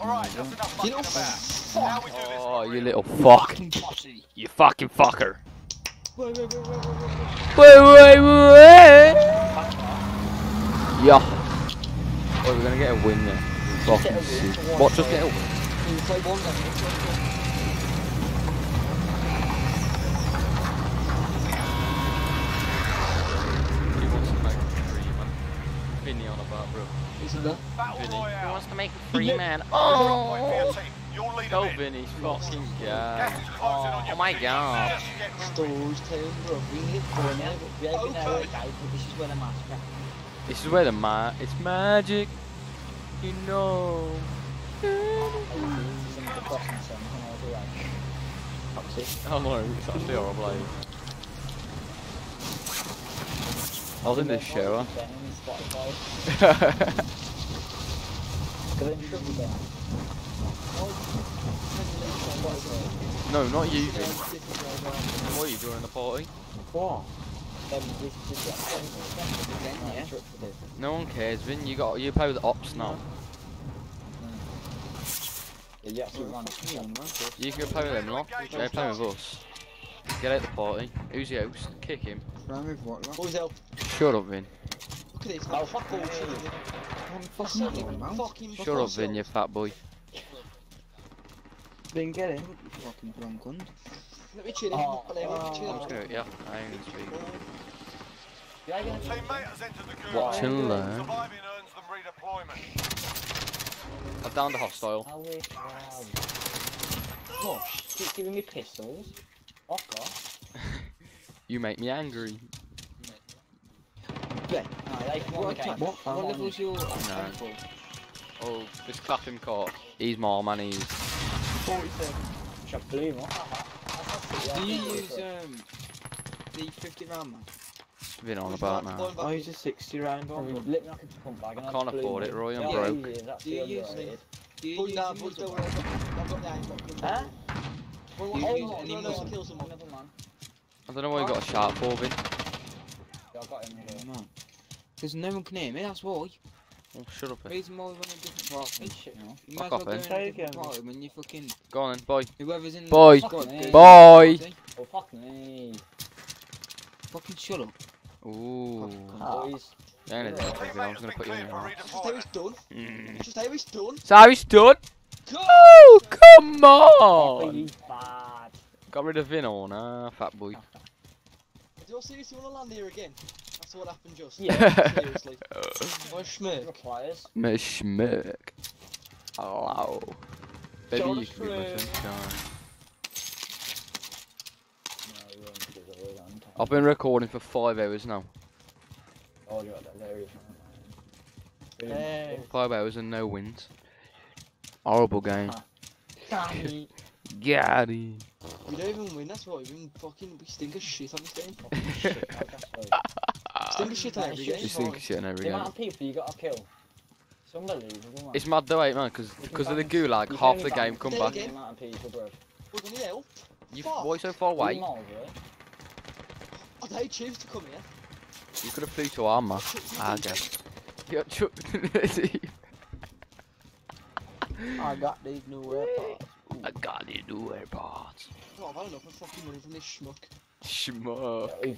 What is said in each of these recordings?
Alright, that's enough fucking about. Oh, you little fuck. You fucking fucker. Wait. Yeah. Oh, we're gonna get a win there. Fucking shit. Watch us get a win. Vinny on about, bro. Isn't that? Vinny. He wants to make a free man. Oh! Go Vinny, fucking god. Oh my god. Stories telling, bro. We need Cornell, but we ain't been out of guys, but this is where the mask at. This is where the mask. It's magic. You know. Oh no, it's actually horrible, like. I was in this shower. No, not you. What are you doing in the party? What? No one cares, Vin. You play with ops now. You can go play with them, lot. They're playing with us. Get out the party. Who's the host? Kick him. Who's help? Shut up, Vin. Look at this. Oh, fuck all you. Shut up, Vin, you fat boy. Vin, get him. Fucking drunk cunt. Let me chill him. I'm gonna, yeah, I ain't gonna speak. Watch and learn. I've downed the hostile. Gosh, keep giving me pistols. You make me angry. Yeah. What level's your sample? Oh, just clap him court. He's more man, he's 47. Should I blew him off? Do you use the 50 round man? Been on about now. I use a 60 round one. I can't afford it, Roy, I'm broke. Do you use it? Huh? Oh, no, kill someone. I don't know why you got a sharp for, Vin. Yeah, I got him here. No. Because no one can hear me, that's why. Oh, shut up, Vin. He's more than a different party. Shit, no. You might as well go in a different party when you fucking... Go on then, boy. Whoever's in the... Boy! Boy! Oh, fuck me. Fucking shut up. Ooh. Boys. Yeah, I'm going to put you in there. Just how he's done. That's how he's done. Oh, come on! Got rid of Vin or nah, fat boy. Do you all seriously want to land here again? That's what happened just. Yeah, seriously. Or a schmirk. I'm a schmirk. Oh, wow. Baby, you can be my sunshine. I've been recording for 5 hours now. Oh, you're hilarious. 5 hours and no wins. Horrible game. Gary. Gary. We don't even win, that's why we stink of shit on this game. Stink of shit on every game. We stink of shit on every game. The amount of people you gotta kill. It's unbelievable, man. It's mad though, man, because of the gulag, half the game come back. The amount of people, bro. We're gonna help. Why so far away? I don't choose to come here. You could have flew to Arma, I guess. You got chucked in the sea. I got these new AirPods. I got these new AirPods. Oh, I've had enough of fucking money from this schmuck. Schmuck. Yeah,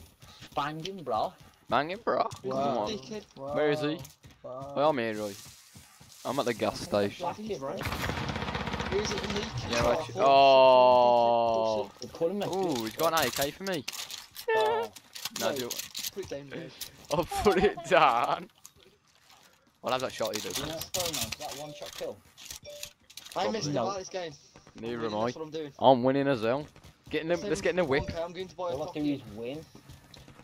banging, bro. Banging, bro. Wow. Wow. Where is he? Wow. Well, I'm here, Roy. I'm at the gas station. Right? Who's it, Nick? Yeah, right. Oh. Ooh, he's got an AK for me. Oh. No, do it. Put it down, dude. I'll put it down. I'll have that shot either. You know what's going on? Is that one shot kill? I missed about this game. Neither am I. That's what I'm doing. I'm winning as well. Let's get in the whip. Okay, I'm going to buy all I do is win.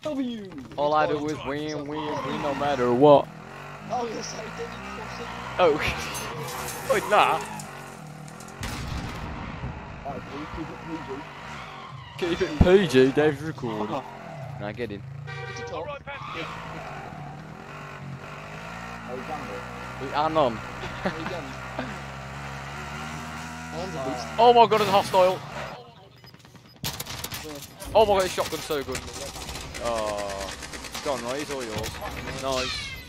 W. All I do is win, no matter what. Oh, you're so dead. Oh. Wait, nah. Keep it PG. Dave's recording. Now get in. I'm on. Oh my god, it's hostile. Oh my god, this shotgun's so good. Oh, go on, Roy, it's all yours. Nice.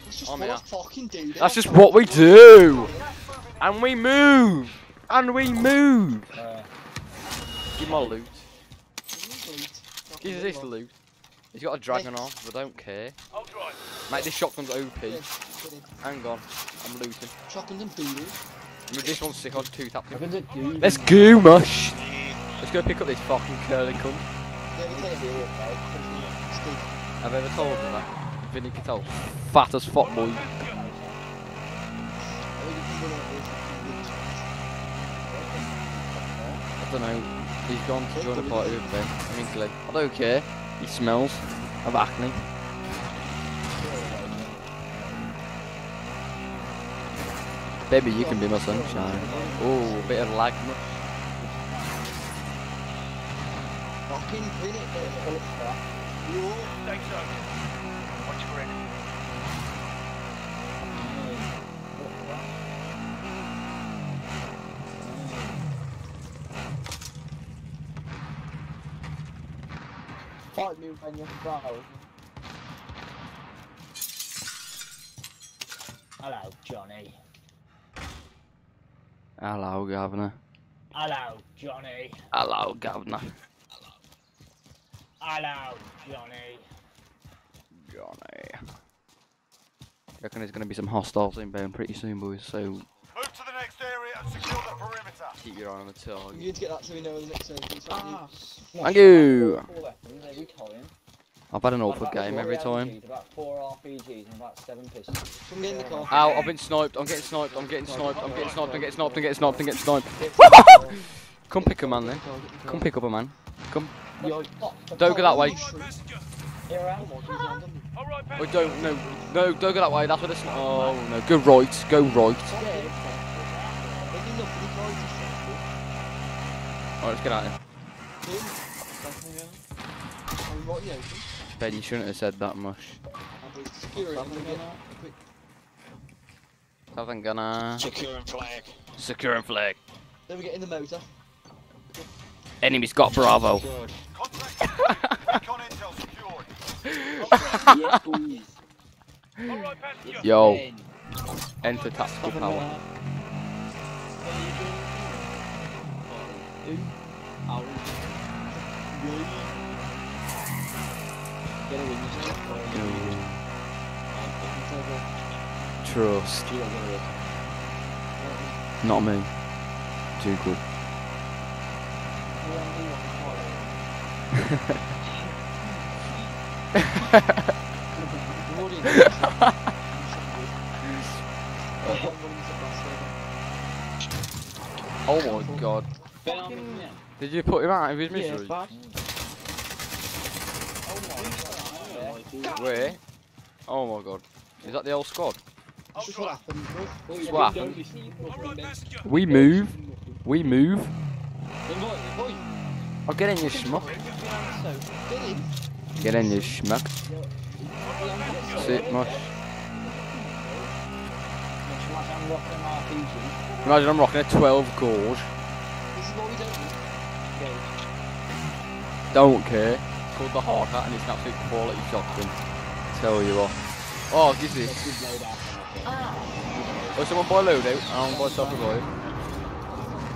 That's just what I fucking do. That's just what we do. And we move. And we move. Give my loot. Give this loot. He's got a dragon arm, but I don't care. Mate, this shotgun's OP. Hang on, I'm looting. Shotgun's and booty. This one's sick, I'll two tap him. Let's go, mush. Let's go pick up this fucking curling cunt. I've ever told him that. Vinny Cattell, fat as fuck boy. I don't know. He's gone to join a party with Ben. I mean, Glenn. I don't care. He smells of acne. Baby, you can be my sunshine. Oh, a bit of lag. Fucking clean it, baby. Thanks, son. Watch for it. Fight me when you're proud. Hello, Johnny. Hello, Governor. Hello, Johnny. Hello, Governor. Hello, Johnny. Johnny. I reckon there's going to be some hostiles inbound pretty soon, boys, so... Move to the next area and secure the perimeter. Keep your eye on the target. You need to get that so we know where the next area is. Ah. Thank you! I've had an awful game every time. About 4 RPGs and about 7 pistols. Ow, I've been sniped, I'm getting sniped, I'm getting sniped, I'm getting sniped, I'm getting sniped, I'm getting sniped, I'm getting sniped. Come pick a man then. Come pick up a man. Come. Yo, don't go that way. Oh, don't, no, no, don't go that way, that's where the sniper. Oh no, go right, go right. Alright, let's get out of here. Ben, you shouldn't have said that much. Southern Gunner. Secure and flag. Secure and flag. Then we get in the motor. Enemy's got Bravo. Yo, enter tactical power. Trust. Not me. Too good. Oh my god. Did you put him out of his misery? Where? Oh my god. Is that the old squad? What happened? We move. We move. I'll get in your schmuck. Get in your schmuck. Sit much. Imagine I'm rocking a 12 gorge. Don't care. It's called the hard hat and it's an absolute quality shotgun. Tell you what. Oh, give this. Oh, someone buy loadout. I'm buy self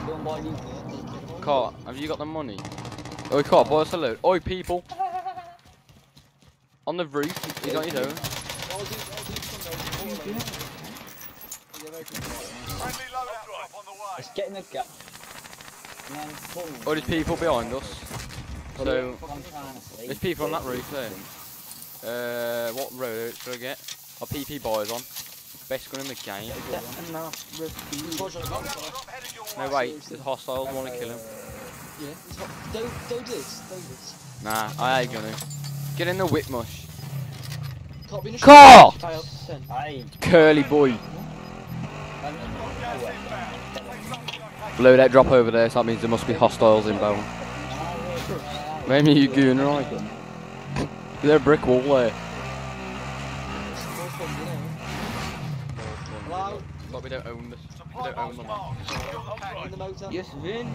revive. Cart, have you got the money? Oh, Cart, buy us a load. Oi, people! On the roof, he's on his own. Let's get in the gap. Oh, there's people behind us. So, there's people on that roof there. What road should I get? Our PP buyers on. Best gun in the game. No wait, there's hostiles, wanna kill him. Yeah, don't do this, don't do this. Nah, I ain't gonna. Get in the whip mush. Car! Curly boy. Blow that drop over there, so that means there must be hostiles inbound. Maybe you goon right. Is there a brick wall there? But we don't own this. We don't own them. Yes, Vin.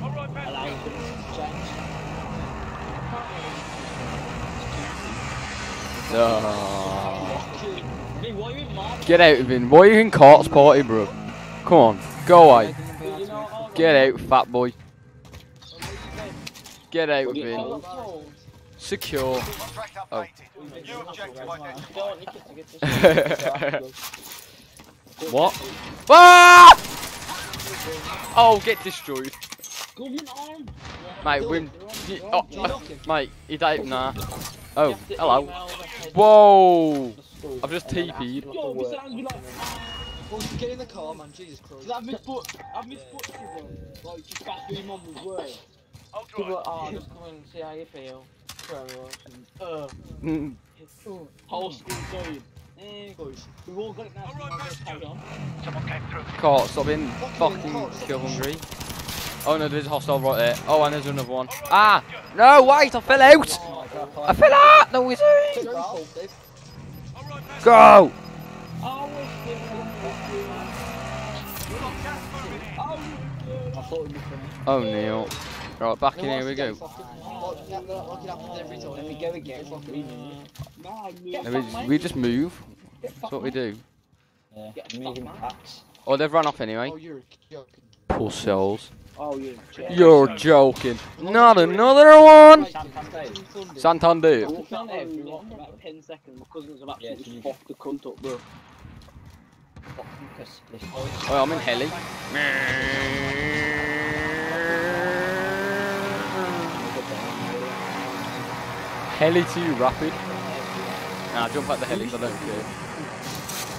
Oh. Get out of him. Why are you in corpse party, bro? Come on. Go away. Get out, fat boy. Get out of him. Secure. Oh. What? Ah! Oh, get destroyed. Mate, win. Oh, mate, he died. Nah. Oh, hello. Whoa! I've just TP'd. Well, you get in the car, man. Jesus Christ. I've misbooked you, bro. Like, just back your mum with work. I'll just come and see how you feel. Whole school going. We've all got it now. Someone came through. Caught, stop in. Fucking kill hungry. Oh no, there's a hostile right there. Oh, and there's another one. Ah! No, wait, I fell out! Oh, I fell out! No, is it? Go! Oh, Neil. Right, back in here we go. We just move. That's what we do. Oh, they've run off anyway. Poor souls. Oh, you're joking. Not another one! Santander. Oh, I'm in heli. Heli too rapid. Nah, jump out the heli, I don't care.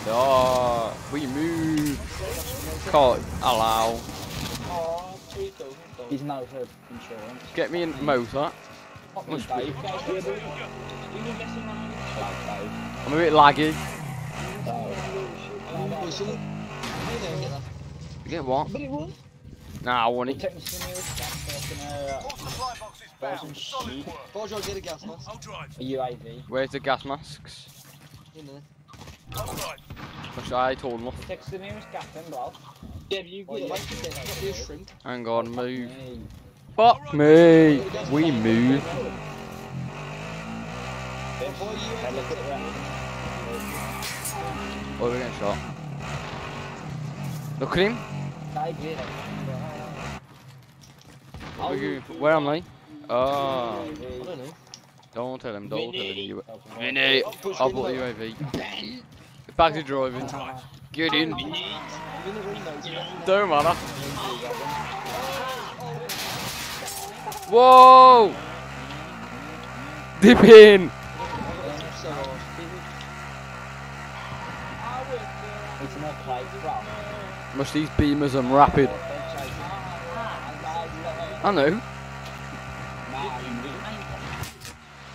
Oh, we move. Can't allow. He's now her insurance. Get me in motor. I'm a bit laggy. You get what? Nah, I want it. Where's the gas masks? In there. I told him. Hang on, move. Fuck me! We move. Oh, we're getting shot. Look at him. Where am I? Oh. Don't tell him, don't tell him. Vinny! I'll put the UAV. Back to driving. Get in. Don't matter. Whoa! Dip in! Must these beamers and rapid. I know.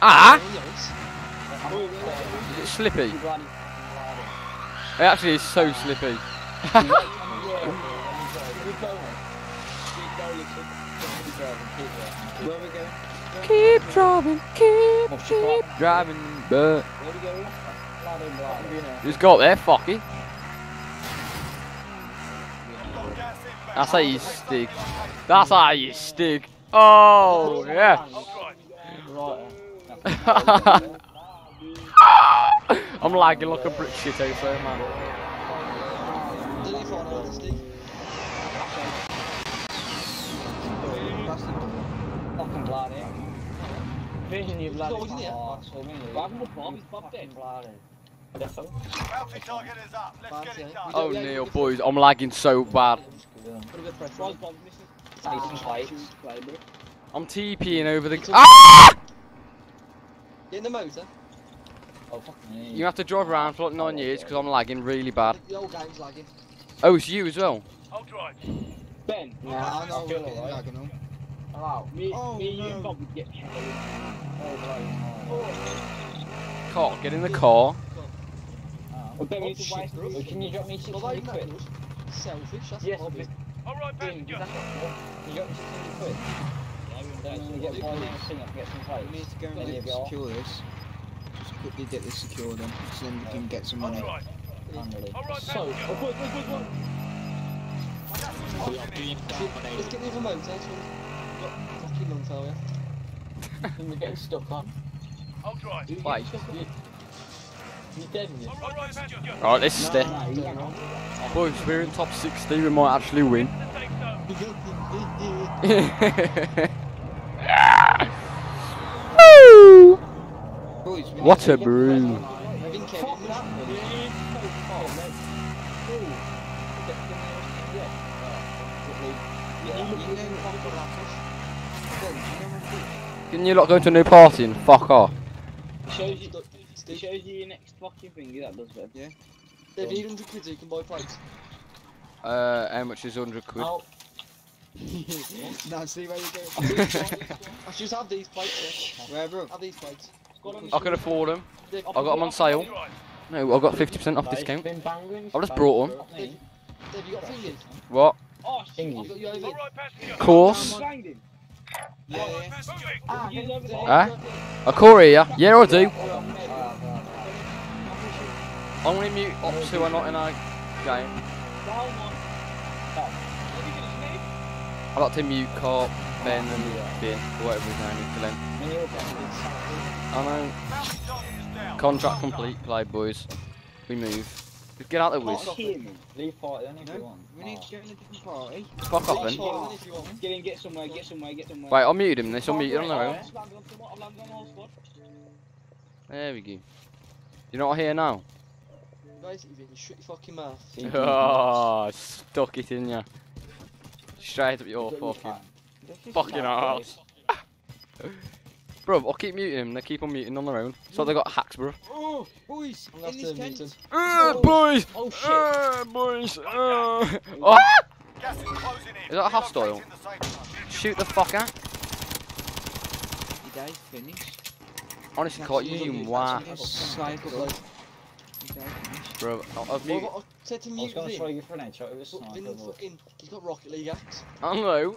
Ah! It's slippy. It actually is so slippy. Keep driving, keep driving. Just go up there, fuck it. That's how you stick. That's how you stick. Oh, yeah. I'm lagging like a brick shit out there, man. Oh, Neil, boys, I'm lagging so bad. I'm TPing over the. Ah! In the motor. Oh, you have to drive around for like 9 years because I'm lagging really bad. The old game's lagging. Oh, it's you as well. I'll drive. Ben. Nah, I know. Lagging on. Me, you, and Bob would get killed. Oh, car, get in the car. Well, Ben, can you drop me 600 quid? Selfish. That's yes, obvious. All right, Ben. You got 600 quid. We need to go and secure this. Just quickly get this secured then, so then we can get some money. So, let's get the other motor, fucking long tail, yeah? We're getting stuck on. I'll drive. Wait, Alright, let's stay. Boys, we're in top 60, we might actually win. What a brew. Can you lot go to a new party and fuck off? It shows you your next fucking thingy that does it. Yeah. If you need 100 quid, you can buy plates. How much is 100 quid? Oh. No, see where you go. I should have these plates here. Where, bro? Have these plates. I can afford them. I got them on sale. No, I got 50% off discount. I've just brought them. Dave, you got fingers? What? Oh, thingies. Course. Yeah. A core here? Yeah, I do. I'm going to mute ops who are not in our game. I like to mute Carp, Ben and Ben, or whatever his name is for them. I know. Contract complete, play boys. We move. Just get out of the whiz. Leave party then if you want. We need to get in a different party. Fuck off then. Get in, get somewhere. Wait, I muted him, this will mute on their own. There we go. You're not here now? Shut your fucking mouth. Oh, stuck it in ya. Straight up your fucking arse. Bro, I'll keep muting them, they keep on muting on their own. So they got hacks, bro. Oh, boys! In this tent! Boys! Oh, shit! Boys! Oh! Is that a hostile? Shoot the fuck out! Your day's finished. Honestly, Cart, you wow. Bro, I've said to mute him. I was going to throw you for an headshot, it was sniper. He's got Rocket League axe. I don't know.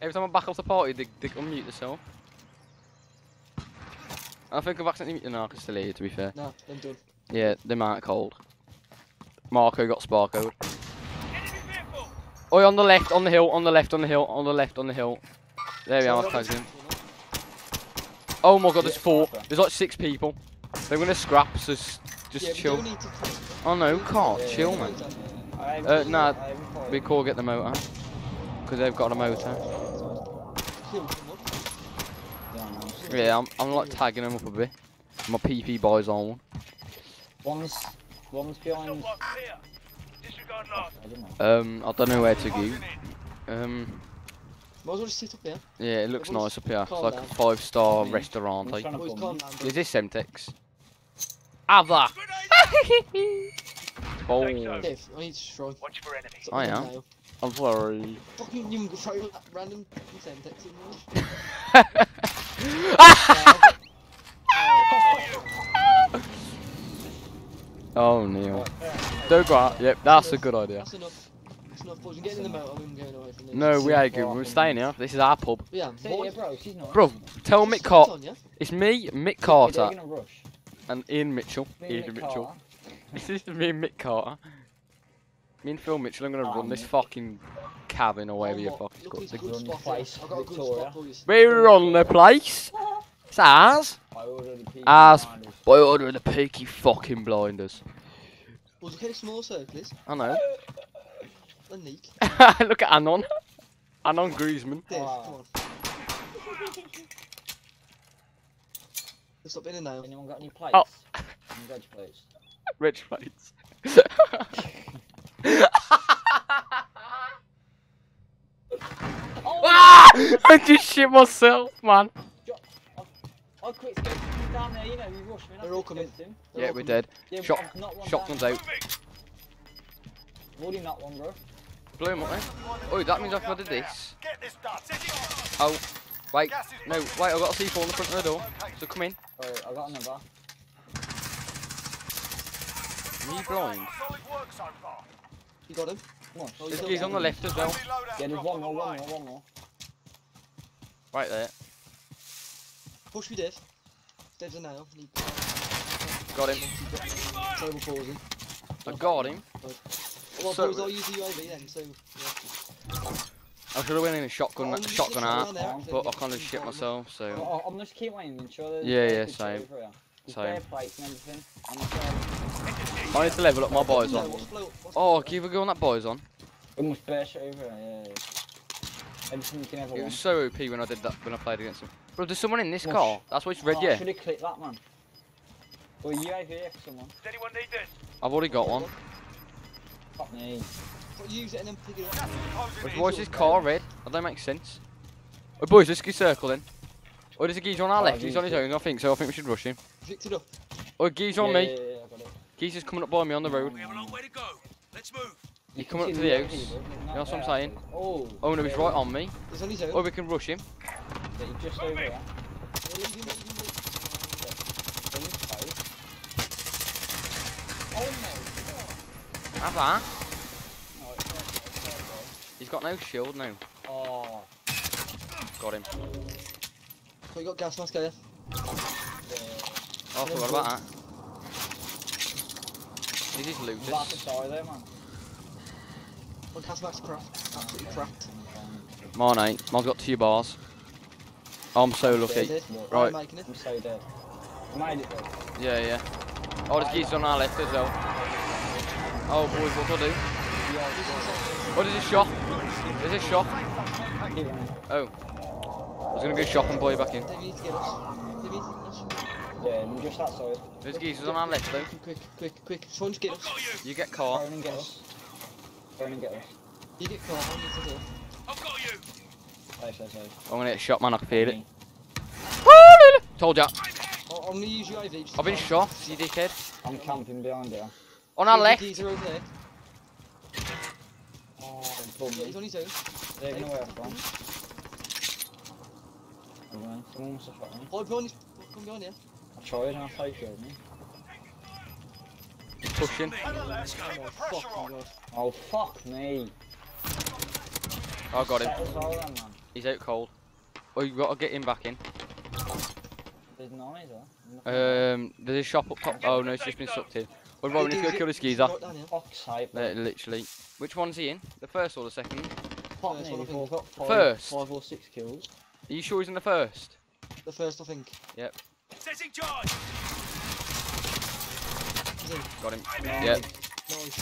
Every time I'm back off the party, they unmute themselves. I think I've accidentally muted Narcus still here, to be fair. No, I'm done. Yeah, they might cold. Marco got sparkoed. Oi, on the left, on the hill, on the left, on the hill, on the left, on the hill. There we are, I'm closing. Oh my god, there's four. There's like six people. They're going to scrap, so just chill. Oh no, can't. Chill, man. Nah, we call get the motor. Because they've got a motor. Yeah, I'm like tagging him up a bit. My PP boys on one. One's behind. I don't know where to go. Might as well just sit up here. Yeah, it looks nice up here. It's like a 5-star restaurant. Is this Semtex? Have that! Oh. I need to destroy. Watch for enemies. I am. I'm sorry. Fucking you throw random Semtex in there. Oh, Neil. Don't go out. Yep, that's a good idea. That's enough. That's enough. We're getting in the motor, we're going away from this. No, we ain't good. We're staying here. This is our pub. Yeah, bro, tell Mick Carter. It's me, Mick Carter, and Ian Mitchell. Ian Mitchell. This is me and Mick Carter. Me and Phil Mitchell, I'm going to run this fucking cabin or wherever you fucking got to go. We're on the place. It's ours. Ours. By order of the peaky fucking blinders. Well, look at the small circles. I know. Look at Anon. Anon Griezmann. Wow. Stop in there now. Anyone got any plates? Oh. Any veg plates? Rich plates. I just shit myself, man. I quit down there, you know, you rushed me. They're all coming. Yeah, we're dead. Shotgun's out. Bloody not one, bro. Blew him up, eh? Oh, that means after I did this. Oh, wait. No, wait, I've got a C4 in the front of the door. So come in. Alright, I got another. Me blind. You got him? He's on the left as well. Yeah, there's one more. Right there. Push me, Dev. Dev's a nail. Got him. Terrible pausing. I got him. Well, so, boys, I'll use the UAV then, so... Yeah. I should have went in a shotgun out, but I kind of shit myself, so... I'm just keep waiting, sure. Yeah, same. So I need to level up my boys on. Oh, keep a go on that boys on. Almost bear shit over. Yeah. Everything you can ever. It was so OP when I did that, when I played against him. Bro, there's someone in this car. That's why it's red. Yeah. Should have clicked that, man. Well, you over here for someone. Does anyone need this? I've already got one. Fuck me. Use it and then pick it up. Why is this car red? That don't make sense. Oh, boys, let's get circling. Oh, there's a geezer on our left. He's on his own, I think, so I think we should rush him. Picked it up. Oh, geezer on me. Geezer's coming up by me on the road. We have a long way to go. Let's move. He's coming up to the house. You know what I'm saying? Oh, no, he's right on me. Oh, we can rush him. Just over there. Have that. He's got no shield now. Oh. Got him. So you got gas mask there. Oh, I forgot about that. He's just looted. I'm about to die there, man. My gas mask's cracked. Absolutely cracked. Mine ain't. Mine's got 2 bars. Oh, I'm so lucky. Right. I'm so dead. I made it though. Yeah, yeah. Oh, there's geese on our left as well. Oh, boys, what do I do? Oh, there's a shot. There's a shot. Oh. I was going to go shop and buy you back in. Yeah, I'm just outside. There's geezers on our left though. Quick. Someone get us. You get caught. Go and get us. You get caught. I've got you. I'm going to get shot, man. I can feel it. Told ya. I'm going to use your IV. I've been shot, you dickhead. I'm camping behind you. On our left. Geezer over there. He's on his own. They're going to where I'm from. Someone must have shot me. Oh, come behind here. I tried and I played with me. He's pushing. Oh, fuck me. I got him. He's out cold. Oh, you've got to get him back in. There's none either. There's a shop up top. Oh, no, it's just been sucked in. Well, Robin, let's go kill this geezer. Literally. Which one's he in? The first or the second? First. 5 or 6 kills. Are you sure he's in the first? The first, I think. Yep. Got him. Yep. Nice.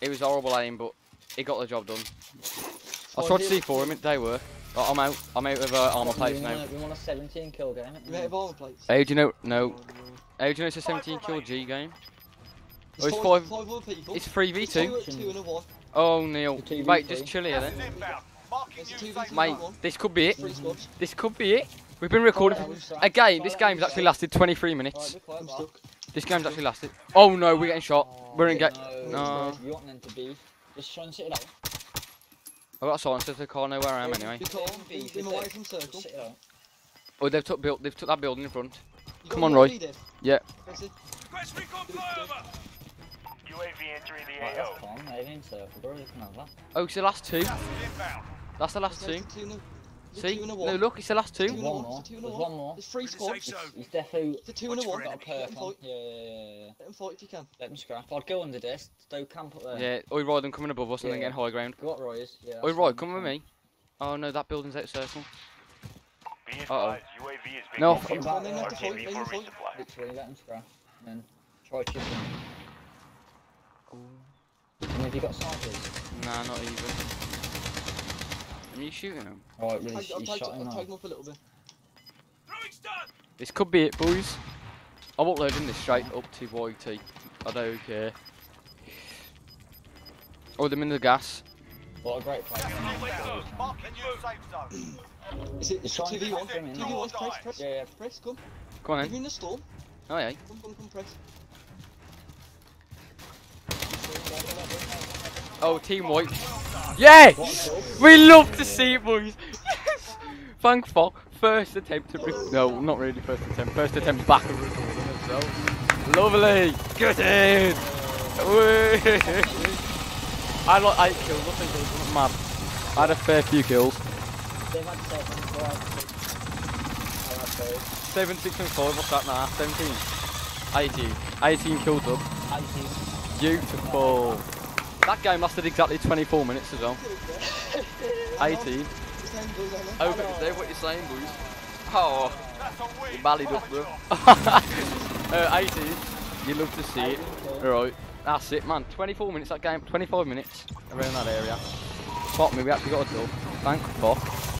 It was horrible aim, but he got the job done. I tried to see for him, it didn't work. But I'm out. I'm out of armor plates now. We want a 17 kill game. We're out of armor plates. How do you know? No. How do you know it's a 17 kill G game? Oh, it's 5. It's 3v2. Oh, Neil. Mate, just chill here then. Mate, this could be it. This could be it. We've been recording a game. This game's actually lasted 23 minutes. This game's actually lasted. Oh no, we're getting shot. We're in game. No. I got a silencer so I can't know where I am anyway. Oh, they've took that building in front. Come on, Roy. Yeah. Oh, it's the last two. That's the last two. See? No, look, it's the last two. There's one more. There's 3 squads. It's definitely... It's a 2 and a 1. Got a perk on. Yeah. Let them fight if you can. Let them scrap. I'd go under this. Don't camp up there. Yeah. Oi, Roy, them coming above us and then getting high ground. Got Roy is. Yeah. Oi, Roy, come with me. Oh, no, that building's out of circle. Uh-oh. No, I'm coming back. Literally, let them scrap. And then try chipping. And have you got snipers? Nah, not even. Are you shooting him? Oh, it really I'll tag him up a little bit. This could be it, boys. I'm uploading this straight up to YT. I don't care. Oh, them in the gas. What a great play. Is it 2v1? 2v1, press. Yeah, press, come. Come on in. You're in the storm. Oh, yeah. Come, press. Oh, team wipe. Yes! We love to see it, boys! Yes! Thanks for first attempt to... No, not really first attempt. First attempt back at recording itself. Lovely! Get in! I got 8 kills. I think it was mad. I had a fair few kills. 7, 6 and 4. What's that now? 17. 18. 18 kills up. 18. Beautiful. That game lasted exactly 24 minutes as well. 18. Oh, but is that what you're saying, boys? Oh, you ballied up, bro. I do. You love to see it. Alright, that's it, man. 24 minutes that game, 25 minutes around that area. Fuck me, we actually got a dub. Thank fuck.